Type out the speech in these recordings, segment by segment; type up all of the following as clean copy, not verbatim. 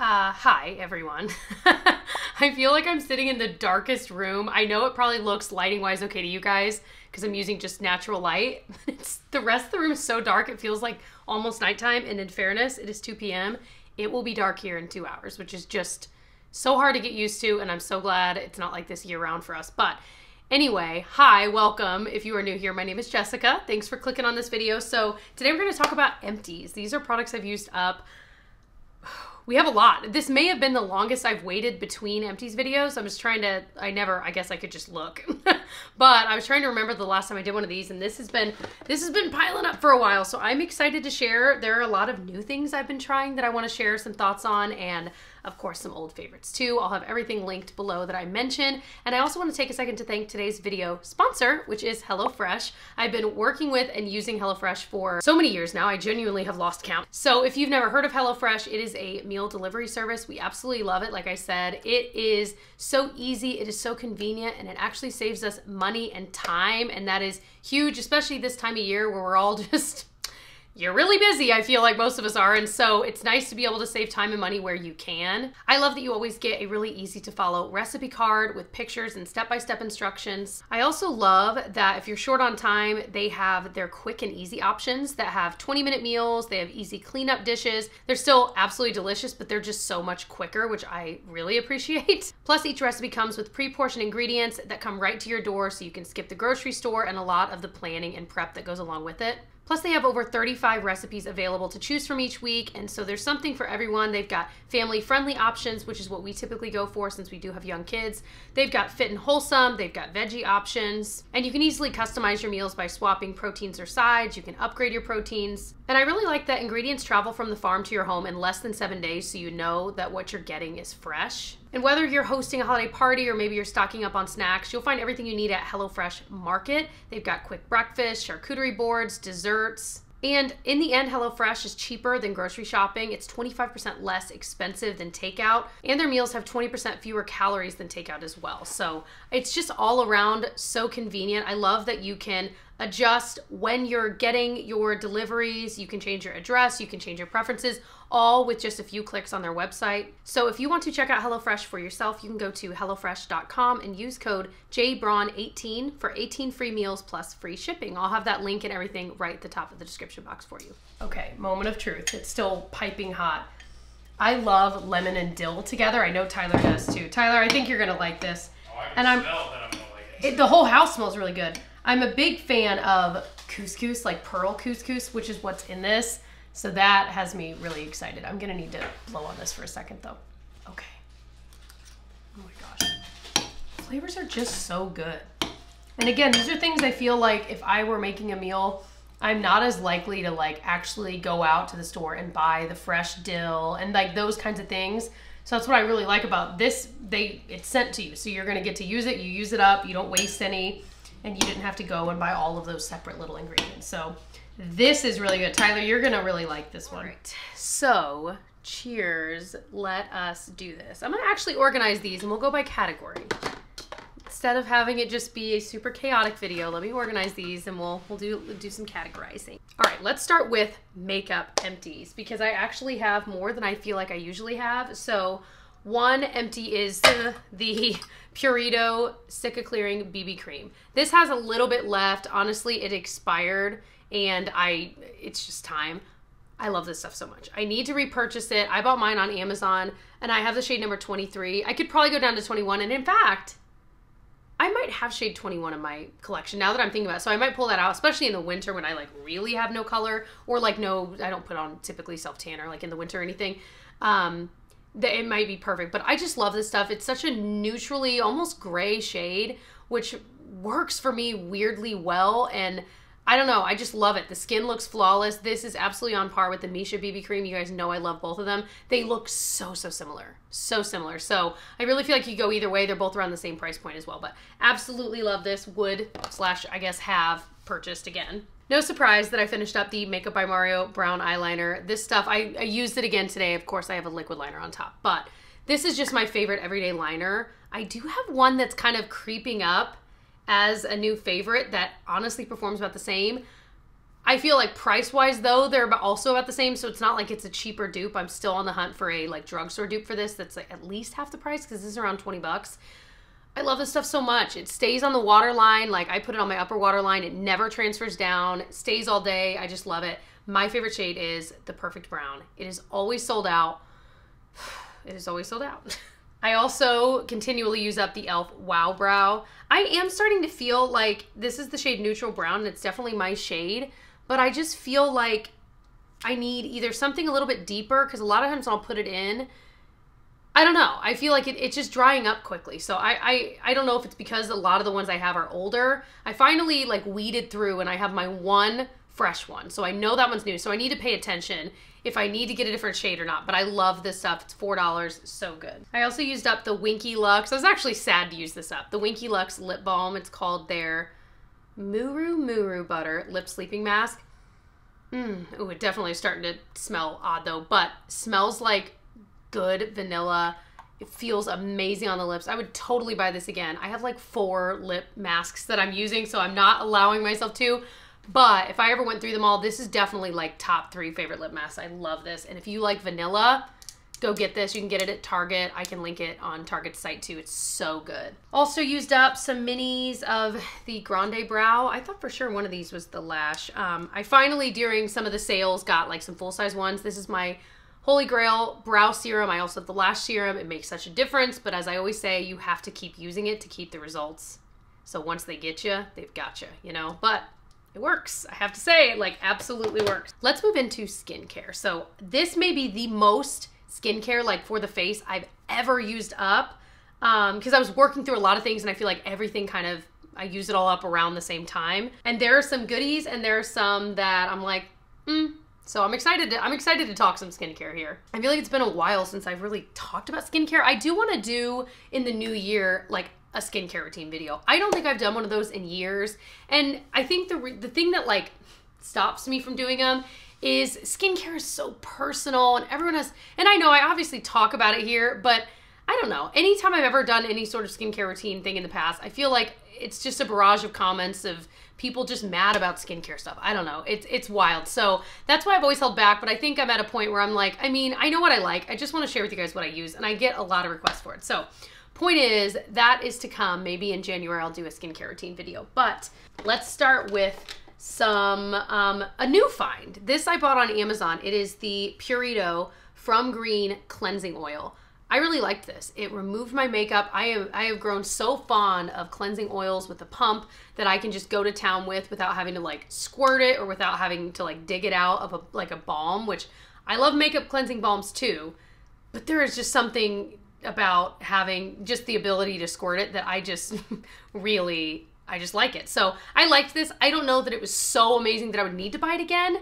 Hi everyone. I feel like I'm sitting in the darkest room. I know it probably looks lighting wise okay to you guys because I'm using just natural light. It's, the rest of the room is so dark it feels like almost nighttime, and in fairness it is 2 p.m. It will be dark here in 2 hours, which is just so hard to get used to, and I'm so glad it's not like this year round for us. But anyway, hi, welcome. If you are new here, my name is Jessica. Thanks for clicking on this video. So today we're going to talk about empties. These are products I've used up. We have a lot. This may have been the longest I've waited between empties videos. I'm just trying to, I guess I could just look. But I was trying to remember the last time I did one of these, and this has been piling up for a while. So I'm excited to share. There are a lot of new things I've been trying that I want to share some thoughts on, and of course some old favorites too. I'll have everything linked below that I mention. And I also want to take a second to thank today's video sponsor, which is HelloFresh. I've been working with and using HelloFresh for so many years now, I genuinely have lost count. So if you've never heard of HelloFresh, it is a meal delivery service. We absolutely love it. Like I said, it is so easy, it is so convenient, and it actually saves us money and time, and that is huge, especially this time of year where we're all just you're really busy, I feel like most of us are, and so it's nice to be able to save time and money where you can. I love that you always get a really easy to follow recipe card with pictures and step-by-step instructions. I also love that if you're short on time, they have their quick and easy options that have 20-minute meals, they have easy cleanup dishes. They're still absolutely delicious, but they're just so much quicker, which I really appreciate. Plus, each recipe comes with pre-portioned ingredients that come right to your door, so you can skip the grocery store and a lot of the planning and prep that goes along with it. Plus, they have over 35 recipes available to choose from each week, and so there's something for everyone. They've got family-friendly options, which is what we typically go for since we do have young kids. They've got fit and wholesome, they've got veggie options, and you can easily customize your meals by swapping proteins or sides. You can upgrade your proteins. And I really like that ingredients travel from the farm to your home in less than 7 days, so you know that what you're getting is fresh. And whether you're hosting a holiday party or maybe you're stocking up on snacks, you'll find everything you need at HelloFresh Market. They've got quick breakfast, charcuterie boards, desserts. And in the end, HelloFresh is cheaper than grocery shopping. It's 25% less expensive than takeout, and their meals have 20% fewer calories than takeout as well. So it's just all around so convenient. I love that you can adjust when you're getting your deliveries. You can change your address, you can change your preferences, all with just a few clicks on their website. So if you want to check out HelloFresh for yourself, you can go to HelloFresh.com and use code JBRAWN18 for 18 free meals plus free shipping. I'll have that link and everything right at the top of the description box for you. Okay, moment of truth. It's still piping hot. I love lemon and dill together. I know Tyler does too. Tyler, I think you're gonna like this. Oh, I can smell that I'm gonna like it. The whole house smells really good. I'm a big fan of couscous, like pearl couscous, which is what's in this. So that has me really excited. I'm gonna need to blow on this for a second though. Okay. Oh my gosh. Flavors are just so good. And again, these are things I feel like if I were making a meal, I'm not as likely to like actually go out to the store and buy the fresh dill and like those kinds of things. So that's what I really like about this. It's sent to you. So you're gonna get to use it. You use it up, you don't waste any. And you didn't have to go and buy all of those separate little ingredients. So this is really good. Tyler, you're gonna really like this one. All right, so cheers, let us do this. I'm gonna actually organize these and we'll go by category. Instead of having it just be a super chaotic video, let me organize these and we'll do some categorizing. All right, let's start with makeup empties because I actually have more than I feel like I usually have. So one empty is the Purito Sica Clearing BB Cream. This has a little bit left. Honestly, it expired and it's just time. I love this stuff so much. I need to repurchase it. I bought mine on Amazon and I have the shade number 23. I could probably go down to 21, and in fact, I might have shade 21 in my collection now that I'm thinking about it. So I might pull that out, especially in the winter when I like really have no color or like no, I don't put on typically self-tanner like in the winter or anything. It might be perfect, but I just love this stuff. It's such a neutrally, almost gray shade, which works for me weirdly well, and I don't know, I just love it. The skin looks flawless. This is absolutely on par with the Misha BB Cream. You guys know I love both of them. They look so, so similar. So similar. So I really feel like you go either way. They're both around the same price point as well, but absolutely love this. Would / I guess have purchased again. No surprise that I finished up the Makeup by Mario brown eyeliner. This stuff, I used it again today. Of course, I have a liquid liner on top, but this is just my favorite everyday liner. I do have one that's kind of creeping up as a new favorite that honestly performs about the same. I feel like price-wise, though, they're also about the same, so it's not like it's a cheaper dupe. I'm still on the hunt for a, like, drugstore dupe for this that's, like, at least half the price, because this is around 20 bucks. I love this stuff so much. It stays on the waterline. Like, I put it on my upper waterline. It never transfers down. It stays all day. I just love it. My favorite shade is the Perfect Brown. It is always sold out. It is always sold out. I also continually use up the e.l.f. Wow Brow. I am starting to feel like this is the shade Neutral Brown, and it's definitely my shade, but I just feel like I need either something a little bit deeper, because a lot of times I'll put it in, I don't know. I feel like it's just drying up quickly. So I don't know if it's because a lot of the ones I have are older. I finally like weeded through and I have my one fresh one. So I know that one's new. So I need to pay attention if I need to get a different shade or not. But I love this stuff. It's $4. So good. I also used up the Winky Lux. I was actually sad to use this up. The Winky Lux Lip Balm. It's called their Muru Muru Butter Lip Sleeping Mask. Ooh, it definitely is starting to smell odd though. But smells like good vanilla. It feels amazing on the lips. I would totally buy this again. I have like 4 lip masks that I'm using, so I'm not allowing myself to, but if I ever went through them all, this is definitely like top 3 favorite lip masks. I love this, and if you like vanilla, go get this. You can get it at Target. I can link it on Target's site too. It's so good. Also used up some minis of the Grande Brow. I thought for sure one of these was the lash. I finally, during some of the sales, got like some full-size ones. This is my Holy Grail brow serum. I also have the lash serum. It makes such a difference, but as I always say, you have to keep using it to keep the results. So once they get you, they've got you know, but it works. I have to say, it like absolutely works. Let's move into skincare. So this may be the most skincare, like for the face, I've ever used up, because I was working through a lot of things and I feel like everything kind of, I use it all up around the same time. And there are some goodies and there are some that I'm like, So I'm excited to talk some skincare here. I feel like it's been a while since I've really talked about skincare. I do want to do in the new year, like a skincare routine video. I don't think I've done one of those in years. And I think the thing that like stops me from doing them is skincare is so personal and everyone has, and I know I obviously talk about it here, but I don't know. Anytime I've ever done any sort of skincare routine thing in the past, I feel like it's just a barrage of comments of people just mad about skincare stuff. I don't know. It's wild. So that's why I've always held back, but I think I'm at a point where I'm like, I mean, I know what I like. I just want to share with you guys what I use, and I get a lot of requests for it. So point is, that is to come. Maybe in January I'll do a skincare routine video, but let's start with some, a new find. This I bought on Amazon. It is the Purito from Green Cleansing Oil. I really liked this. It removed my makeup. I have grown so fond of cleansing oils with a pump that I can just go to town with without having to like squirt it or without having to like dig it out of a balm, which I love makeup cleansing balms too, but there is just something about having just the ability to squirt it that I just I just like it. So I liked this. I don't know that it was so amazing that I would need to buy it again,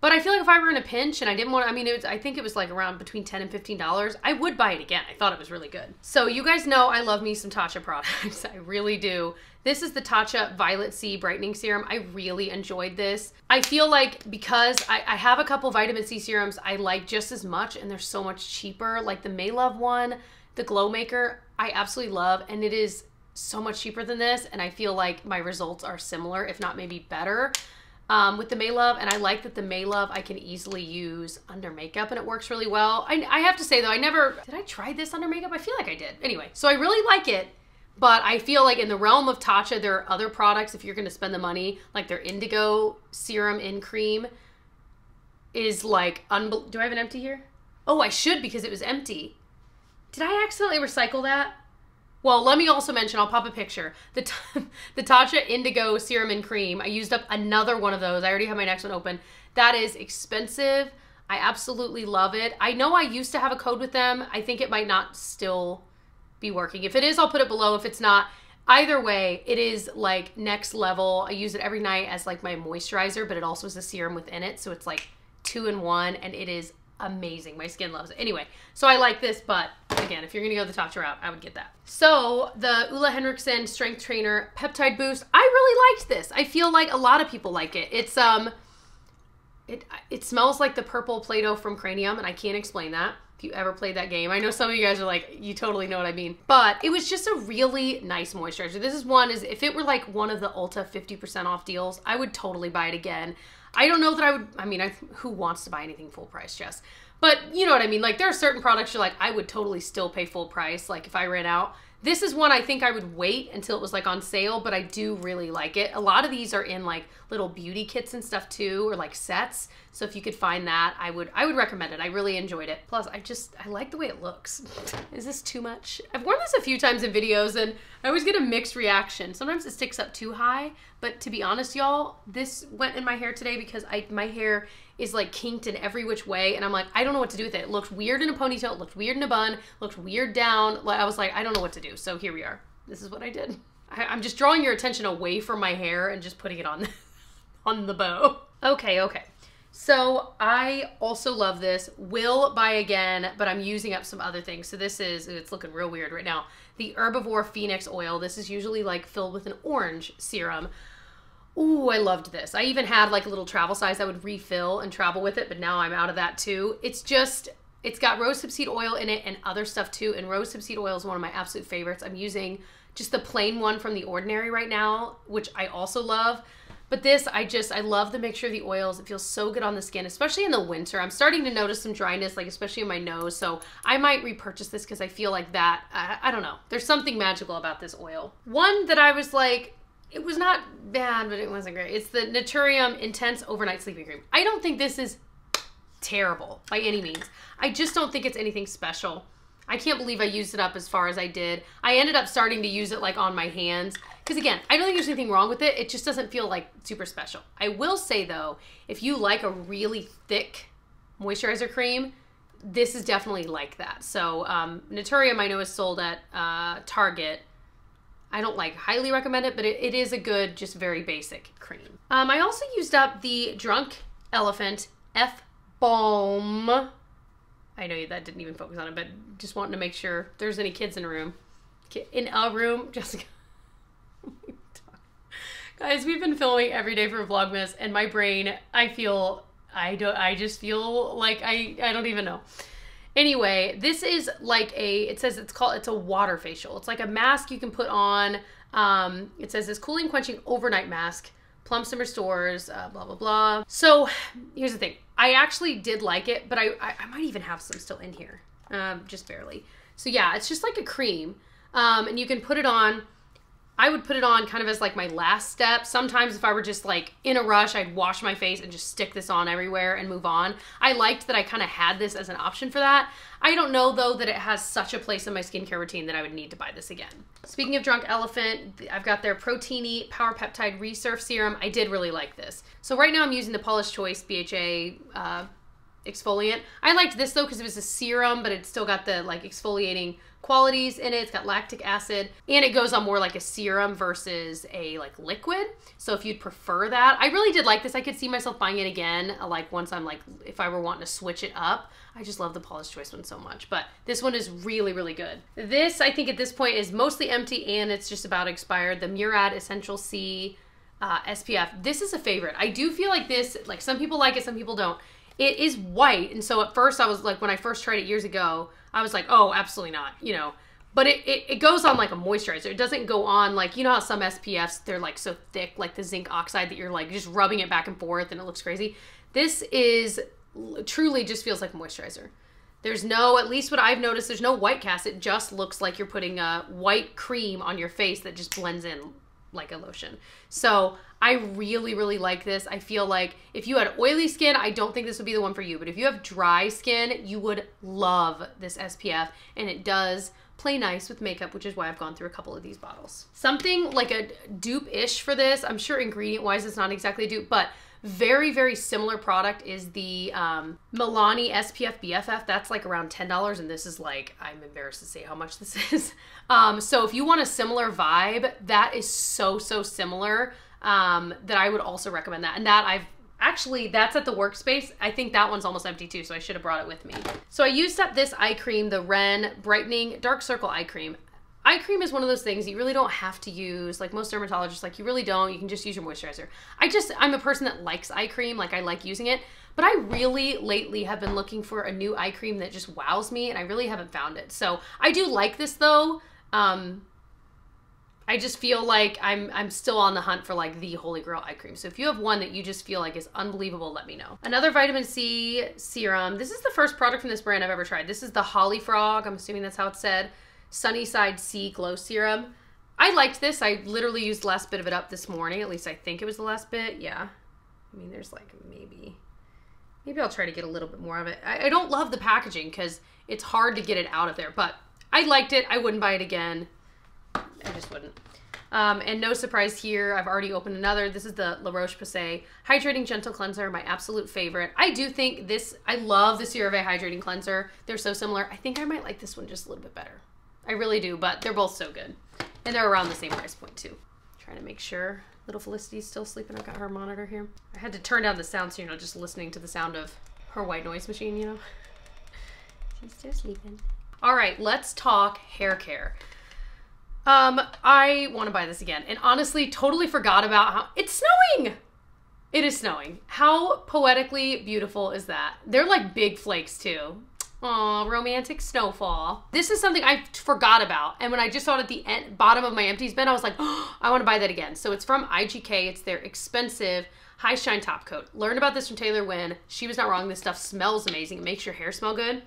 but I feel like if I were in a pinch and I didn't want to, I mean, I think it was like around between $10 and $15, I would buy it again. I thought it was really good. So you guys know I love me some Tatcha products. I really do. This is the Tatcha Violet C Brightening Serum. I really enjoyed this. I feel like because I have a couple vitamin C serums I like just as much and they're so much cheaper. Like the Maelove one, the Glowmaker, I absolutely love, and it is so much cheaper than this, and I feel like my results are similar, if not maybe better. With the Maelove, and I like that the Maelove I can easily use under makeup and it works really well. I have to say though, did I try this under makeup? I feel like I did. Anyway, so I really like it, but I feel like in the realm of Tatcha, there are other products, if you're going to spend the money, like their Indigo Serum in Cream is like, do I have an empty here? Oh, I should, because it was empty. Did I accidentally recycle that? Well, let me also mention, I'll pop a picture. The Tatcha Indigo Serum in Cream. I used up another one of those. I already have my next one open. That is expensive. I absolutely love it. I know I used to have a code with them. I think it might not still be working. If it is, I'll put it below. If it's not, either way, it is like next level. I use it every night as like my moisturizer, but it also has a serum within it. So it's like 2 in 1 and it is amazing. My skin loves it. Anyway, so I like this, but again, if you're going to go the Tatcha route, I would get that. So the Ole Henriksel Strength Trainer Peptide Boost. I really liked this. I feel like a lot of people like it. It's, it smells like the purple Play-Doh from Cranium, and I can't explain that. If you ever played that game, I know some of you guys are like, you totally know what I mean, but it was just a really nice moisturizer. This is one, if it were like one of the Ulta 50% off deals, I would totally buy it again. I don't know that I would, I mean, who wants to buy anything full price, Jess? But you know what I mean? Like, there are certain products you're like, I would totally still pay full price, like if I ran out. This is one I think I would wait until it was like on sale, but I do really like it. A lot of these are in like little beauty kits and stuff too, or like sets. So if you could find that, I would recommend it. I really enjoyed it. Plus, I like the way it looks. Is this too much? I've worn this a few times in videos and I always get a mixed reaction. Sometimes it sticks up too high, but to be honest, y'all, this went in my hair today because my hair is like kinked in every which way, and I'm like, I don't know what to do with it. It looked weird in a ponytail, it looked weird in a bun, looked weird down. I was like, I don't know what to do. So here we are. This is what I did. I'm just drawing your attention away from my hair and just putting it on, on the bow. Okay, okay. So I also love this. Will buy again, but I'm using up some other things. So this is, it's looking real weird right now. The Herbivore Phoenix Oil. This is usually like filled with an orange serum. Ooh, I loved this. I even had like a little travel size I would refill and travel with it, but now I'm out of that too. It's just, it's got rosehip seed oil in it and other stuff too, and rosehip seed oil is one of my absolute favorites. I'm using just the plain one from The Ordinary right now, which I also love. But this, I love the mixture of the oils. It feels so good on the skin, especially in the winter. I'm starting to notice some dryness, like especially in my nose. So I might repurchase this because I feel like that, I don't know. There's something magical about this oil. One that I was like, it was not bad, but it wasn't great. It's the Naturium Intense Overnight Sleeping Cream. I don't think this is terrible by any means. I just don't think it's anything special. I can't believe I used it up as far as I did. I ended up starting to use it like on my hands because, again, I don't think there's anything wrong with it. It just doesn't feel like super special. I will say, though, if you like a really thick moisturizer cream, this is definitely like that. So Naturium, I know, is sold at Target. I don't like highly recommend it, but it is a good, just very basic cream. I also used up the Drunk Elephant F Balm. I know that didn't even focus on it, but just wanting to make sure there's any kids in a room. In a room, Jessica. Guys, we've been filming every day for Vlogmas, and my brain, I just feel like I don't even know. Anyway, this is like it's a water facial. It's like a mask you can put on. It says this cooling, quenching overnight mask, plumps and restores, blah, blah, blah. So here's the thing. I actually did like it, but I might even have some still in here, just barely. So yeah, it's just like a cream, and you can put it on. I would put it on kind of as like my last step. Sometimes if I were just like in a rush, I'd wash my face and just stick this on everywhere and move on. I liked that I kind of had this as an option for that. I don't know though that it has such a place in my skincare routine that I would need to buy this again. Speaking of Drunk Elephant, I've got their Protini Power Peptide Resurf Serum. I did really like this. So right now I'm using the Paula's Choice BHA exfoliant. I liked this though because it was a serum, but it's still got the like exfoliating qualities in it. It's got lactic acid and it goes on more like a serum versus a like liquid. So if you'd prefer that, I really did like this. I could see myself buying it again. Like once I'm like, if I were wanting to switch it up, I just love the Paula's Choice one so much, but this one is really, really good. This I think at this point is mostly empty and it's just about expired. The Murad Essential C SPF. This is a favorite. I do feel like this, like some people like it, some people don't. It is white, and so at first I was like, when I first tried it years ago, I was like, oh, absolutely not, you know. But it goes on like a moisturizer. It doesn't go on like, you know how some SPFs, they're like so thick, like the zinc oxide that you're like just rubbing it back and forth and it looks crazy. This is truly just feels like a moisturizer. There's no, at least what I've noticed, there's no white cast. It just looks like you're putting a white cream on your face that just blends in like a lotion. So I really, really like this. I feel like if you had oily skin, I don't think this would be the one for you, but if you have dry skin, you would love this SPF, and it does play nice with makeup, which is why I've gone through a couple of these bottles. Something like a dupe-ish for this, I'm sure ingredient-wise it's not exactly a dupe, but very, very similar product is the Milani SPF BFF. That's like around $10, and this is like, I'm embarrassed to say how much this is. So if you want a similar vibe, that is so, so similar that I would also recommend that. And that I've actually, that's at the workspace. I think that one's almost empty too, so I should have brought it with me. So I used up this eye cream, the Ren Brightening Dark Circle Eye Cream. Eye cream is one of those things you really don't have to use. Like most dermatologists, like you really don't. You can just use your moisturizer. I'm a person that likes eye cream. Like I like using it, but I really lately have been looking for a new eye cream that just wows me, and I really haven't found it. So I do like this though. I just feel like I'm still on the hunt for like the holy grail eye cream. So if you have one that you just feel like is unbelievable, let me know. Another vitamin C serum. This is the first product from this brand I've ever tried. This is the Holly Frog, I'm assuming that's how it's said, Sunny Side Sea Glow Serum. I liked this. I literally used the last bit of it up this morning. At least I think it was the last bit. Yeah. I mean, there's like maybe I'll try to get a little bit more of it. I don't love the packaging because it's hard to get it out of there, but I liked it. I wouldn't buy it again. I just wouldn't. And no surprise here, I've already opened another. This is the La Roche-Posay Hydrating Gentle Cleanser, my absolute favorite. I do think this, I love the CeraVe Hydrating Cleanser. They're so similar. I think I might like this one just a little bit better. I really do, but they're both so good. And they're around the same price point too. Trying to make sure little Felicity's still sleeping. I've got her monitor here. I had to turn down the sound so you're not just listening to the sound of her white noise machine, you know? She's still sleeping. All right, let's talk hair care. I want to buy this again. And honestly, totally forgot about how... It's snowing! It is snowing. How poetically beautiful is that? They're like big flakes too. Aw, romantic snowfall. This is something I forgot about. And when I just saw it at the bottom of my empties bin, I was like, oh, I want to buy that again. So it's from IGK. It's their expensive high shine top coat. Learned about this from Taylor Wynn. She was not wrong. This stuff smells amazing. It makes your hair smell good.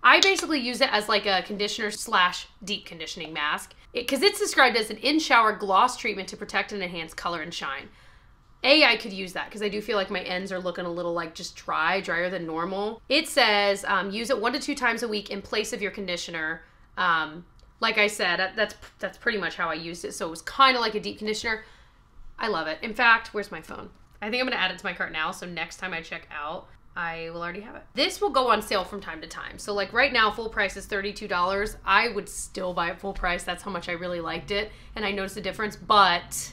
I basically use it as like a conditioner slash deep conditioning mask because it's described as an in-shower gloss treatment to protect and enhance color and shine. I could use that because I do feel like my ends are looking a little like just drier than normal. It says use it 1 to 2 times a week in place of your conditioner. Like I said, that's pretty much how I used it. So it was kind of like a deep conditioner. I love it. In fact, where's my phone? I think I'm going to add it to my cart now. So next time I check out, I will already have it. This will go on sale from time to time. So like right now, full price is $32. I would still buy it full price. That's how much I really liked it. And I noticed the difference, but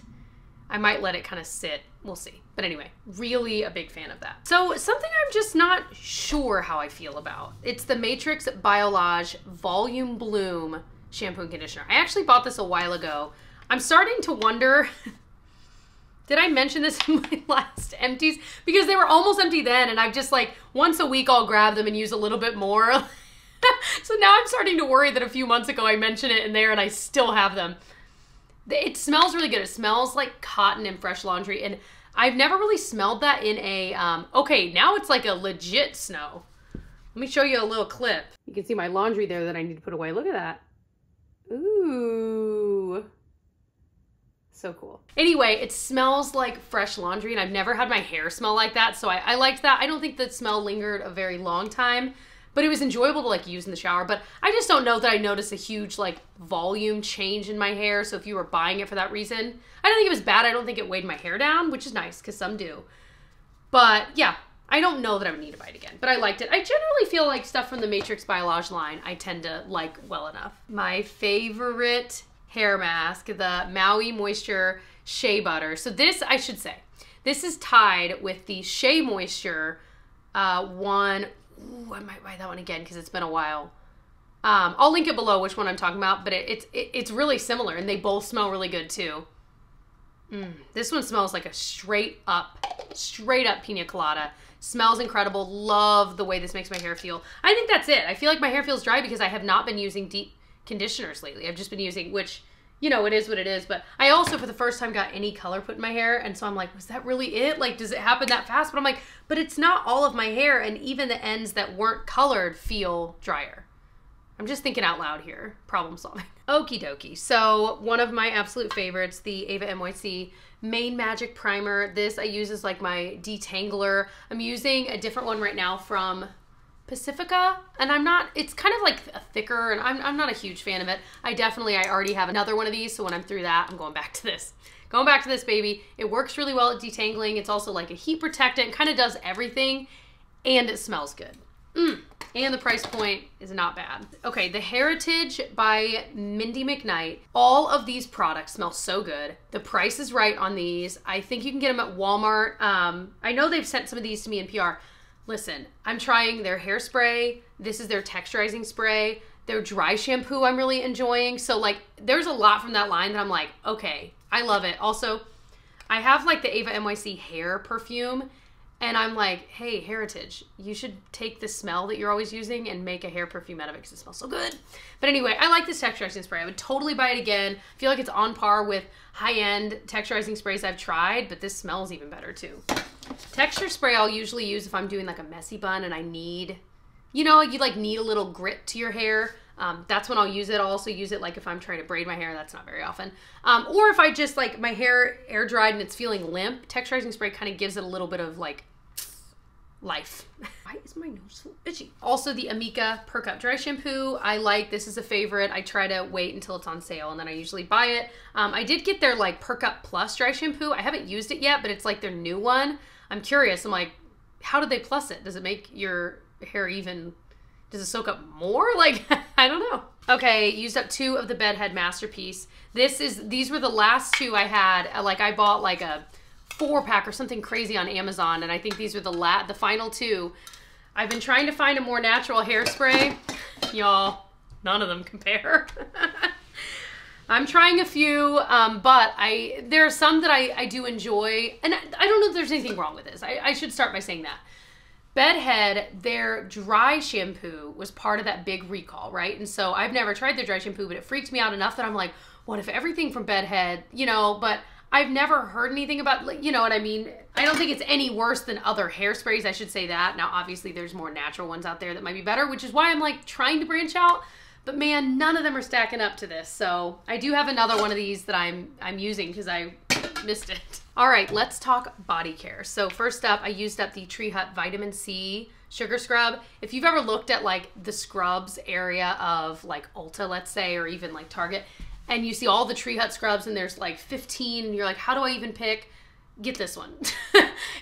I might let it kind of sit. We'll see. But anyway, really a big fan of that. So something I'm just not sure how I feel about. It's the Matrix Biolage Volume Bloom Shampoo and Conditioner. I actually bought this a while ago. I'm starting to wonder, did I mention this in my last empties? Because they were almost empty then, and I've just like, once a week I'll grab them and use a little bit more. So now I'm starting to worry that a few months ago I mentioned it in there and I still have them. It smells really good. It smells like cotton and fresh laundry, and I've never really smelled that in a, okay, now it's like a legit snow. Let me show you a little clip. You can see my laundry there that I need to put away. Look at that. Ooh. So cool. Anyway, it smells like fresh laundry, and I've never had my hair smell like that, so I liked that. I don't think the smell lingered a very long time, but it was enjoyable to like use in the shower. But I just don't know that I noticed a huge like volume change in my hair. So if you were buying it for that reason, I don't think it was bad. I don't think it weighed my hair down, which is nice because some do. But yeah, I don't know that I would need to buy it again, but I liked it. I generally feel like stuff from the Matrix Biolage line I tend to like well enough. My favorite hair mask, the Maui Moisture Shea Butter. So this, I should say, this is tied with the Shea Moisture one. Ooh, I might buy that one again because it's been a while. I'll link it below which one I'm talking about, but it's really similar, and they both smell really good too. This one smells like a straight up pina colada. Smells incredible. Love the way this makes my hair feel. I think that's it. I feel like my hair feels dry because I have not been using deep conditioners lately. I've just been using, which, you know, it is what it is, but I also for the first time got any color put in my hair, and so I'm like, was that really it? Like, does it happen that fast? But I'm like, but it's not all of my hair, and even the ends that weren't colored feel drier. I'm just thinking out loud here, problem solving. Okie dokie. So one of my absolute favorites, the Ava NYC Mane Magic Primer. This I use as like my detangler. I'm using a different one right now from Pacifica, and it's kind of like a thicker, and I'm not a huge fan of it. I already have another one of these, so when I'm through that, I'm going back to this. Going back to this, baby. It works really well at detangling. It's also like a heat protectant, kind of does everything, and it smells good. And the price point is not bad. Okay, the Hairitage by Mindy McKnight. All of these products smell so good. The price is right on these. I think you can get them at Walmart. I know they've sent some of these to me in PR. Listen, I'm trying their hairspray. This is their texturizing spray. Their dry shampoo I'm really enjoying. So like, there's a lot from that line that I'm like, okay, I love it. Also, I have like the Ava NYC hair perfume, And I'm like, hey, Hairitage, you should take the smell that you're always using and make a hair perfume out of it because it smells so good. But anyway, I like this texturizing spray. I would totally buy it again. I feel like it's on par with high-end texturizing sprays I've tried, but this smells even better too. Texture spray I'll usually use if I'm doing like a messy bun and I need, you know, you like need a little grit to your hair. That's when I'll use it. I'll also use it like if I'm trying to braid my hair. That's not very often. Or if I just like my hair air dried and it's feeling limp, texturizing spray kind of gives it a little bit of like life. Why is my nose so itchy? Also the Amika Perk Up Dry Shampoo. I like, this is a favorite. I try to wait until it's on sale and then I usually buy it. I did get their like Perk Up Plus Dry Shampoo. I haven't used it yet, but it's like their new one. I'm curious. I'm like, how did they plus it? Does it make your hair even, does it soak up more? Like, I don't know. Okay, used up two of the Bedhead Masterpiece. These were the last two I had. Like I bought like a 4-pack or something crazy on Amazon, and I think these were the final two. I've been trying to find a more natural hairspray. Y'all, none of them compare. I'm trying a few, but there are some that I do enjoy, and I don't know if there's anything wrong with this. I should start by saying that. Bedhead, their dry shampoo was part of that big recall, right? And so I've never tried their dry shampoo, but it freaked me out enough that I'm like, what if everything from Bedhead, you know, but I've never heard anything about, you know what I mean? I don't think it's any worse than other hairsprays, I should say that. Now, obviously, there's more natural ones out there that might be better, which is why I'm like trying to branch out, but man, none of them are stacking up to this. So I do have another one of these that I'm using because I missed it. All right, let's talk body care. So first up, I used up the Tree Hut Vitamin C Sugar Scrub. If you've ever looked at like the scrubs area of like Ulta, let's say, or even like Target, and you see all the Tree Hut scrubs and there's like 15 and you're like, how do I even pick? Get this one.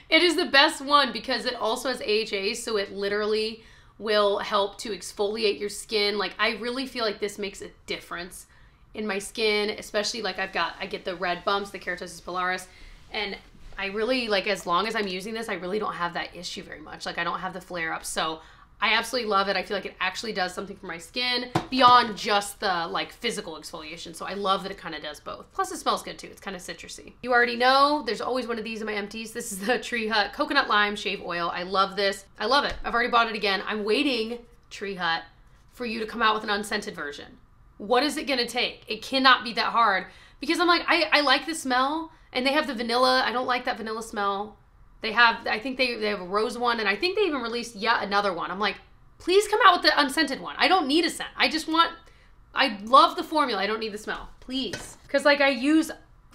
It is the best one because it also has AHA, so it literally will help to exfoliate your skin. Like I really feel like this makes a difference in my skin, especially like I get the red bumps, the keratosis pilaris, and I really like, as long as I'm using this, I really don't have that issue very much. Like I don't have the flare up. So I absolutely love it. I feel like it actually does something for my skin beyond just the like physical exfoliation. So I love that it kind of does both. Plus it smells good too. It's kind of citrusy. You already know there's always one of these in my empties. This is the Tree Hut Coconut Lime Shave Oil. I love this. I love it. I've already bought it again. I'm waiting, Tree Hut, for you to come out with an unscented version. What is it gonna take? It cannot be that hard because I'm like, I like the smell and they have the vanilla. I don't like that vanilla smell. They have, I think they have a rose one, and I think they even released yet another one. I'm like, please come out with the unscented one. I don't need a scent. I just want, I love the formula. I don't need the smell, please. Because like I use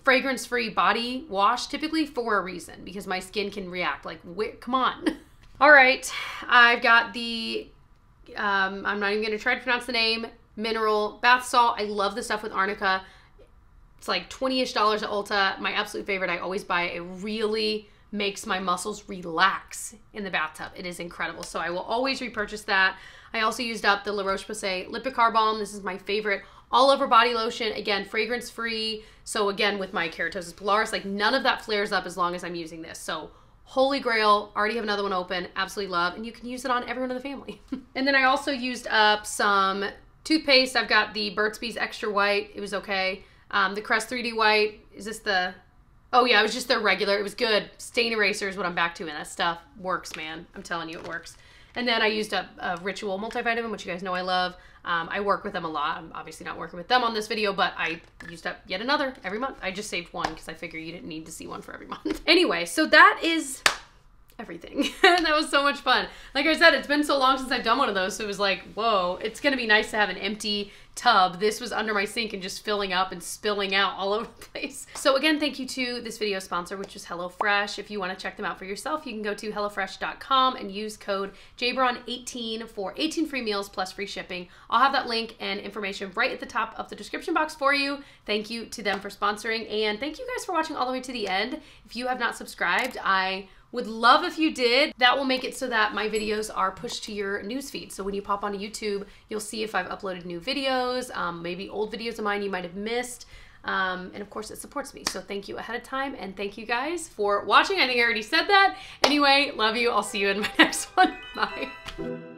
fragrance-free body wash typically for a reason, because my skin can react. Like, come on. All right, I've got the, I'm not even gonna try to pronounce the name, mineral bath salt. I love the stuff with arnica. It's like $20-ish at Ulta. My absolute favorite, I always buy a really, makes my muscles relax in the bathtub. It is incredible. So I will always repurchase that. I also used up the La Roche-Posay Lipicar Balm. This is my favorite all over body lotion. Again, fragrance free. So again, with my keratosis pilaris, like none of that flares up as long as I'm using this. So holy grail, already have another one open, absolutely love. And you can use it on everyone in the family. And then I also used up some toothpaste. I've got the Burt's Bees Extra White. It was okay. The Crest 3D White, is this the, oh yeah, it was just their regular. It was good. Stain eraser is what I'm back to, and that stuff works, man. I'm telling you, it works. And then I used up a Ritual multivitamin, which you guys know I love. I work with them a lot. I'm obviously not working with them on this video, but I used up yet another every month. I just saved one because I figure you didn't need to see one for every month. Anyway, so that is everything. That was so much fun. Like I said, it's been so long since I've done one of those, so it was like, whoa, it's gonna be nice to have an empty tub. This was under my sink and just filling up and spilling out all over the place. So again, thank you to this video sponsor, which is HelloFresh. If you want to check them out for yourself, you can go to hellofresh.com and use code JBRON18 for 18 free meals plus free shipping. I'll have that link and information right at the top of the description box for you. Thank you to them for sponsoring, and thank you guys for watching all the way to the end. If you have not subscribed, I would love if you did. That will make it so that my videos are pushed to your newsfeed. So when you pop onto YouTube, you'll see if I've uploaded new videos, maybe old videos of mine you might have missed. And of course it supports me. So thank you ahead of time, and thank you guys for watching. I think I already said that. Anyway, love you. I'll see you in my next one. Bye.